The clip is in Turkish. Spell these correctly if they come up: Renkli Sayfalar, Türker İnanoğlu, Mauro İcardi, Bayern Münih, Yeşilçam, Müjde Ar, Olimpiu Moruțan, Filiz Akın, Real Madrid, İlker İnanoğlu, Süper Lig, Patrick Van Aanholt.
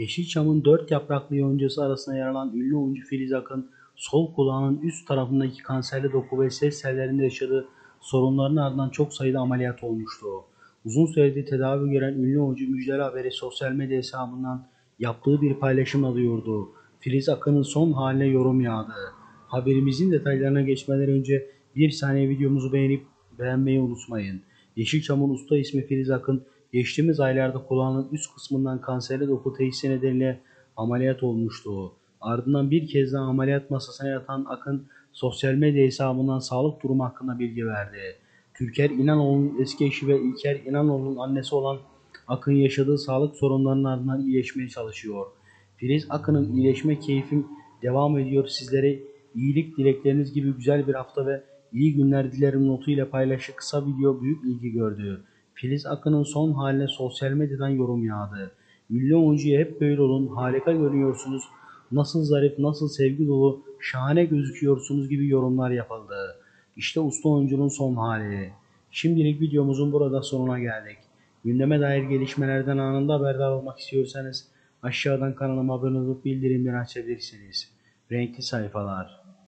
Yeşilçam'ın dört yapraklı yoncası arasında yer alan ünlü oyuncu Filiz Akın, sol kulağının üst tarafındaki kanserli doku ve ses tellerinde yaşadığı sorunların ardından çok sayıda ameliyat olmuştu. Uzun süredir tedavi gören ünlü oyuncu Müjde Ar'ı sosyal medya hesabından yaptığı bir paylaşım alıyordu. Filiz Akın'ın son haline yorum yağdı. Haberimizin detaylarına geçmeden önce bir saniye videomuzu beğenmeyi unutmayın. Yeşilçam'ın usta ismi Filiz Akın, geçtiğimiz aylarda kulağının üst kısmından kanserli doku teşhisi nedeniyle ameliyat olmuştu. Ardından bir kez daha ameliyat masasına yatan Akın, sosyal medya hesabından sağlık durumu hakkında bilgi verdi. Türker İnanoğlu'nun eski eşi ve İlker İnanoğlu'nun annesi olan Akın, yaşadığı sağlık sorunlarının ardından iyileşmeye çalışıyor. Filiz Akın'ın iyileşme keyfim devam ediyor. Sizlere iyilik dilekleriniz gibi güzel bir hafta ve iyi günler dilerim notuyla paylaştığı kısa video büyük ilgi gördü. Filiz Akın'ın son haline sosyal medyadan yorum yağdı. Milli oyuncuya hep böyle olun, harika görünüyorsunuz, nasıl zarif, nasıl sevgi dolu, şahane gözüküyorsunuz gibi yorumlar yapıldı. İşte usta oyuncunun son hali. Şimdilik videomuzun burada sonuna geldik. Gündeme dair gelişmelerden anında haberdar olmak istiyorsanız aşağıdan kanalıma abone olup bildirimleri açabilirsiniz. Renkli Sayfalar.